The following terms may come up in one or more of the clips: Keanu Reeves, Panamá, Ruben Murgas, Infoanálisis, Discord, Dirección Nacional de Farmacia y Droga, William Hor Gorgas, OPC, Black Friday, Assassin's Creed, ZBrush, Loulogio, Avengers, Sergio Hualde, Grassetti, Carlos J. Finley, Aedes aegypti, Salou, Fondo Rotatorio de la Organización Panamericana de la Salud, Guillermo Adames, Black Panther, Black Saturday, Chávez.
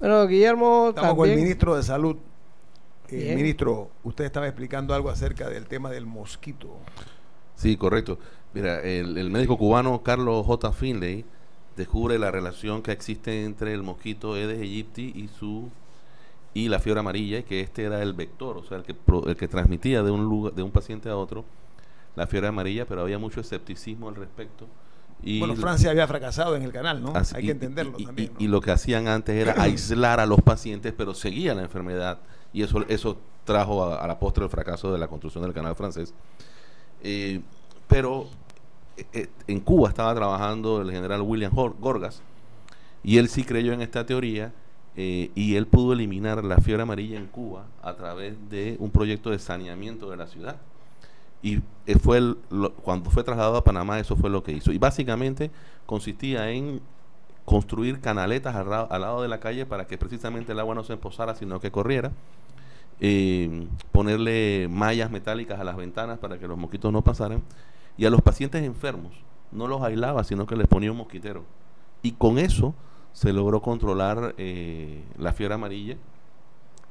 Bueno, Guillermo, estamos también con el ministro de Salud. Ministro, usted estaba explicando algo acerca del tema del mosquito. Sí, correcto. Mira, el médico cubano Carlos J. Finley descubre la relación que existe entre el mosquito Aedes aegypti y la fiebre amarilla, y que este era el vector, o sea, el que transmitía de un paciente a otro la fiebre amarilla, pero había mucho escepticismo al respecto. Y bueno, Francia había fracasado en el canal, ¿no? Así, hay que entenderlo también, ¿no? Y lo que hacían antes era aislar a los pacientes, pero seguía la enfermedad, y eso trajo a la postre el fracaso de la construcción del canal francés. Pero en Cuba estaba trabajando el general William Hor Gorgas, y él sí creyó en esta teoría, y él pudo eliminar la fiebre amarilla en Cuba a través de un proyecto de saneamiento de la ciudad. Y fue cuando fue trasladado a Panamá, eso fue lo que hizo. Y básicamente consistía en construir canaletas al lado de la calle para que precisamente el agua no se empozara, sino que corriera. Ponerle mallas metálicas a las ventanas para que los mosquitos no pasaran. Y a los pacientes enfermos no los aislaba, sino que les ponía un mosquitero. Y con eso se logró controlar la fiebre amarilla.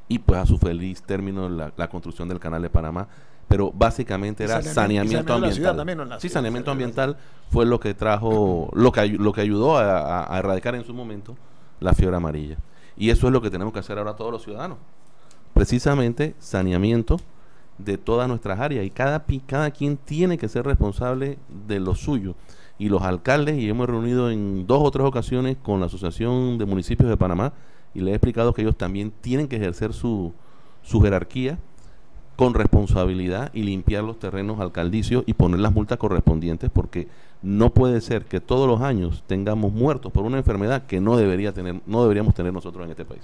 Y pues a su feliz término la construcción del canal de Panamá. Pero básicamente era saneamiento ambiental. También, ¿no? Sí, saneamiento ambiental fue lo que trajo, lo que ayudó a erradicar en su momento la fiebre amarilla. Y eso es lo que tenemos que hacer ahora todos los ciudadanos. Precisamente saneamiento de todas nuestras áreas, y cada quien tiene que ser responsable de lo suyo. Y los alcaldes, y hemos reunido en 2 o 3 ocasiones con la Asociación de Municipios de Panamá, y les he explicado que ellos también tienen que ejercer su jerarquía con responsabilidad y limpiar los terrenos alcaldicios y poner las multas correspondientes, porque no puede ser que todos los años tengamos muertos por una enfermedad que no deberíamos tener nosotros en este país.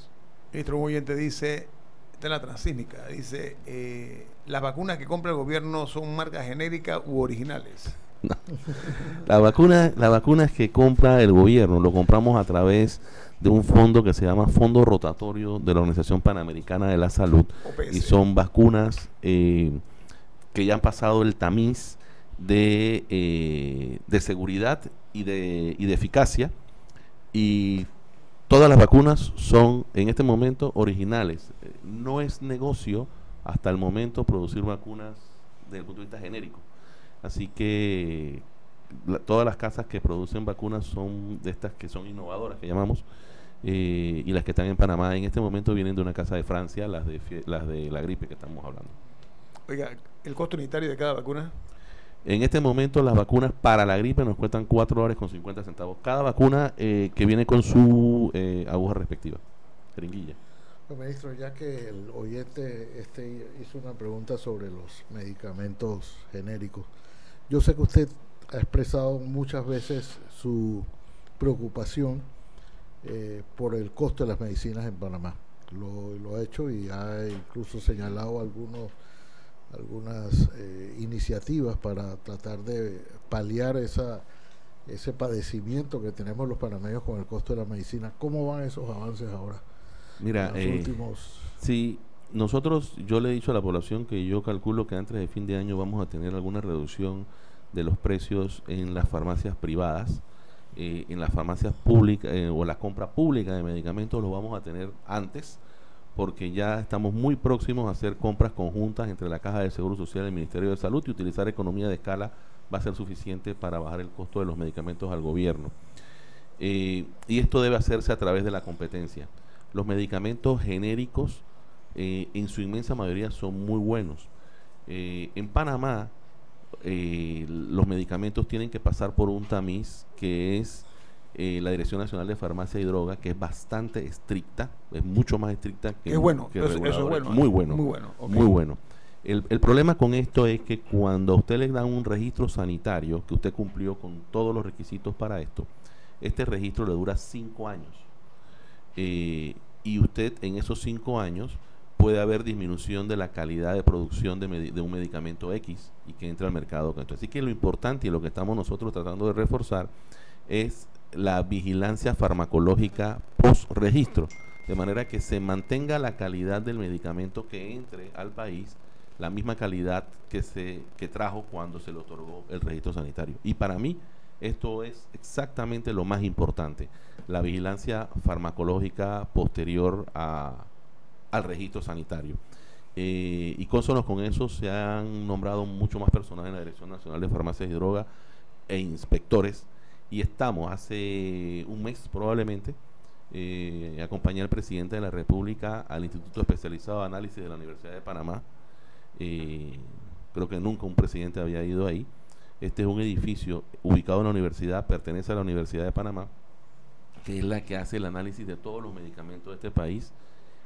Ministro, un oyente dice, esta es la transísmica, dice, las vacunas que compra el gobierno son marcas genéricas u originales. No. Las vacunas que compra el gobierno lo compramos a través de un fondo que se llama Fondo Rotatorio de la Organización Panamericana de la Salud, OPC. Y son vacunas que ya han pasado el tamiz de seguridad y de eficacia, y todas las vacunas son en este momento originales. No es negocio hasta el momento producir vacunas desde el punto de vista genérico, así que todas las casas que producen vacunas son de estas que son innovadoras, que llamamos, y las que están en Panamá en este momento vienen de una casa de Francia, las de la gripe que estamos hablando. Oiga, ¿el costo unitario de cada vacuna? En este momento las vacunas para la gripe nos cuestan $4.50 cada vacuna, que viene con su aguja respectiva, jeringuilla. Bueno, ministro, ya que el oyente hizo una pregunta sobre los medicamentos genéricos, yo sé que usted ha expresado muchas veces su preocupación por el costo de las medicinas en Panamá. Lo ha hecho y ha incluso señalado algunas iniciativas para tratar de paliar ese padecimiento que tenemos los panameños con el costo de la medicina. ¿Cómo van esos avances ahora? Mira, sí, yo le he dicho a la población que yo calculo que antes de fin de año vamos a tener alguna reducción de los precios en las farmacias privadas, en las farmacias públicas, o la compra pública de medicamentos lo vamos a tener antes, porque ya estamos muy próximos a hacer compras conjuntas entre la Caja de Seguro Social y el Ministerio de Salud, y utilizar economía de escala va a ser suficiente para bajar el costo de los medicamentos al gobierno. Y esto debe hacerse a través de la competencia. Los medicamentos genéricos en su inmensa mayoría son muy buenos. En Panamá los medicamentos tienen que pasar por un tamiz que es la Dirección Nacional de Farmacia y Droga, que es bastante estricta, es mucho más estricta que eso es bueno, muy bueno, muy bueno, okay. Muy bueno. El problema con esto es que cuando a usted le dan un registro sanitario que usted cumplió con todos los requisitos para esto, este registro le dura 5 años, y usted en esos 5 años puede haber disminución de la calidad de producción de un medicamento X y que entra al mercado. Así que lo importante y lo que estamos nosotros tratando de reforzar es la vigilancia farmacológica post-registro, de manera que se mantenga la calidad del medicamento que entre al país, la misma calidad que trajo cuando se le otorgó el registro sanitario. Y para mí esto es exactamente lo más importante. la vigilancia farmacológica posterior al registro sanitario. Y consonos con eso se han nombrado mucho más personas en la Dirección Nacional de Farmacia y Droga e inspectores, y estamos hace un mes probablemente acompañé al presidente de la República al Instituto Especializado de Análisis de la Universidad de Panamá. Creo que nunca un presidente había ido ahí. Este es un edificio ubicado en la universidad, pertenece a la Universidad de Panamá, que es la que hace el análisis de todos los medicamentos de este país,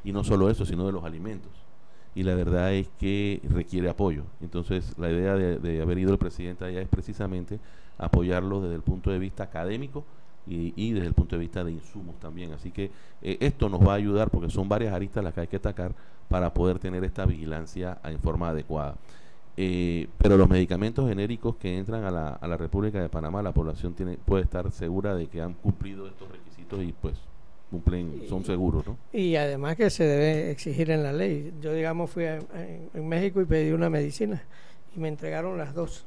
y no solo eso, sino de los alimentos. Y la verdad es que requiere apoyo. Entonces la idea de haber ido el presidente allá es precisamente apoyarlo desde el punto de vista académico y desde el punto de vista de insumos también. Así que esto nos va a ayudar, porque son varias aristas las que hay que atacar para poder tener esta vigilancia en forma adecuada. Pero los medicamentos genéricos que entran a la República de Panamá, la población puede estar segura de que han cumplido estos requisitos y pues cumplen, son seguros, ¿no? Y además que se debe exigir en la ley. Yo, digamos, fui en México y pedí una medicina y me entregaron las dos,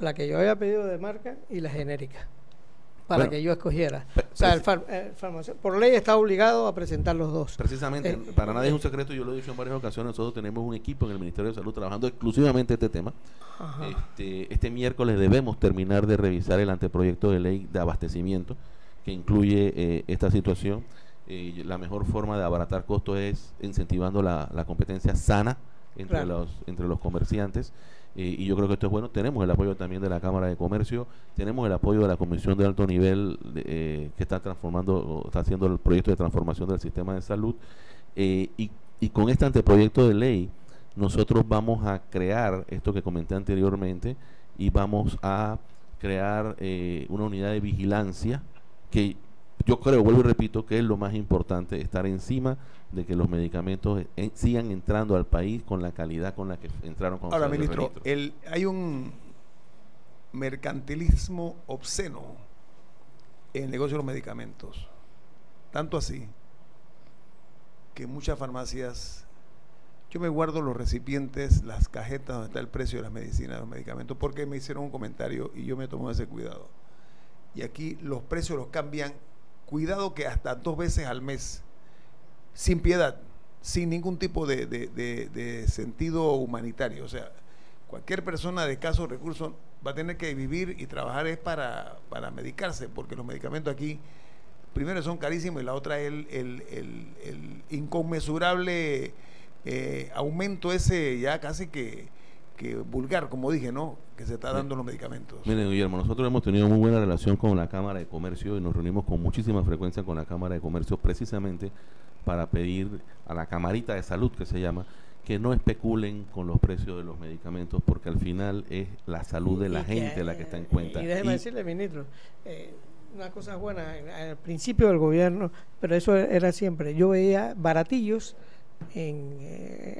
la que yo había pedido de marca y la genérica, para que yo escogiera. O sea, el farmacéutico por ley está obligado a presentar los dos. Precisamente, para nadie es un secreto, yo lo he dicho en varias ocasiones, nosotros tenemos un equipo en el Ministerio de Salud trabajando exclusivamente este tema. Este miércoles debemos terminar de revisar el anteproyecto de ley de abastecimiento que incluye esta situación. La mejor forma de abaratar costos es incentivando la competencia sana entre, entre los comerciantes. Y yo creo que esto es bueno. Tenemos el apoyo también de la Cámara de Comercio, tenemos el apoyo de la Comisión de Alto Nivel que está transformando, está haciendo el proyecto de transformación del sistema de salud, y con este anteproyecto de ley nosotros vamos a crear esto que comenté anteriormente, y vamos a crear una unidad de vigilancia que yo creo, vuelvo y repito, que es lo más importante, estar encima de que los medicamentos sigan entrando al país con la calidad con la que entraron. Con ahora, ministro, hay un mercantilismo obsceno en el negocio de los medicamentos, tanto así que muchas farmacias, yo me guardo los recipientes, las cajetas donde está el precio de las medicinas, de los medicamentos, porque me hicieron un comentario y yo me tomo ese cuidado, y aquí los precios los cambian, cuidado que hasta 2 veces al mes, sin piedad, sin ningún tipo de sentido humanitario. O sea, cualquier persona de escasos recursos va a tener que vivir y trabajar es para medicarse, porque los medicamentos aquí, primero son carísimos, y la otra es el inconmensurable aumento ese ya casi que vulgar, como dije, ¿no?, que se está dando los medicamentos. Miren, Guillermo, nosotros hemos tenido muy buena relación con la Cámara de Comercio y nos reunimos con muchísima frecuencia con la Cámara de Comercio, precisamente para pedir a la Camarita de Salud, que se llama, que no especulen con los precios de los medicamentos, porque al final es la salud de la gente la que está en cuenta. Y déjeme decirle, ministro, una cosa buena, al principio del gobierno, pero eso era siempre, yo veía baratillos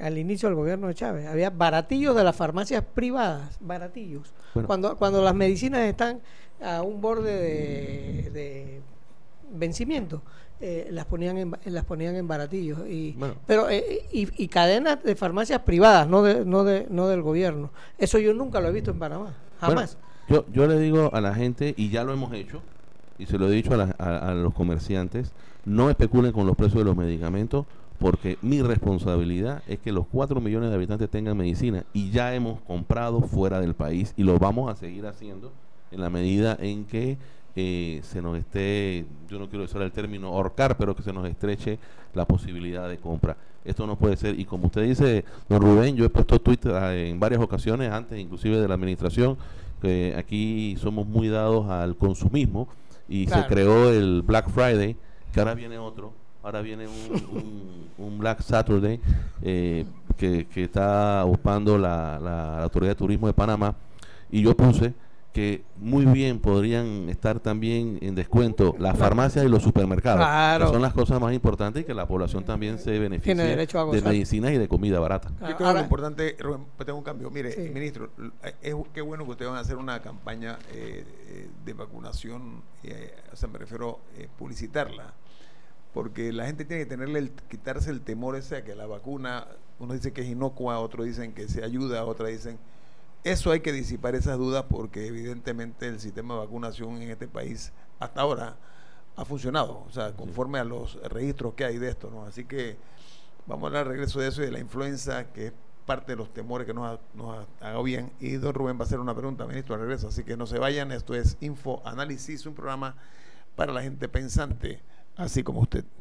al inicio del gobierno de Chávez, había baratillos de las farmacias privadas, baratillos, cuando las medicinas están a un borde de vencimiento, las ponían en baratillos, pero cadenas de farmacias privadas, no del gobierno. Eso yo nunca lo he visto en Panamá, jamás. Bueno, yo le digo a la gente, y ya lo hemos hecho, y se lo he dicho a los comerciantes, no especulen con los precios de los medicamentos, porque mi responsabilidad es que los 4 millones de habitantes tengan medicina, y ya hemos comprado fuera del país y lo vamos a seguir haciendo en la medida en que se nos esté, yo no quiero usar el término ahorcar, pero que se nos estreche la posibilidad de compra. Esto no puede ser, y como usted dice, don Rubén, yo he puesto tuits en varias ocasiones, antes inclusive de la administración, que aquí somos muy dados al consumismo, y se creó el Black Friday, que ahora viene otro. Ahora viene un Black Saturday que está ocupando la Autoridad de Turismo de Panamá, y yo puse que muy bien podrían estar también en descuento las farmacias y los supermercados, que son las cosas más importantes, y que la población también se beneficie de medicinas y de comida barata. Yo creo que lo importante, Rubén, tengo un cambio. Mire, ministro, qué bueno que ustedes van a hacer una campaña de vacunación, o sea, me refiero a publicitarla, porque la gente tiene que tenerle quitarse el temor ese a que la vacuna, uno dice que es inocua, otros dicen que se ayuda, otros dicen, eso hay que disipar esas dudas, porque evidentemente el sistema de vacunación en este país hasta ahora ha funcionado, o sea, conforme a los registros que hay de esto, ¿no? Así que vamos a hablar al regreso de eso y de la influenza, que es parte de los temores que nos haga bien. Y don Rubén va a hacer una pregunta, ministro, al regreso, así que no se vayan. Esto es Infoanálisis, un programa para la gente pensante, así como usted.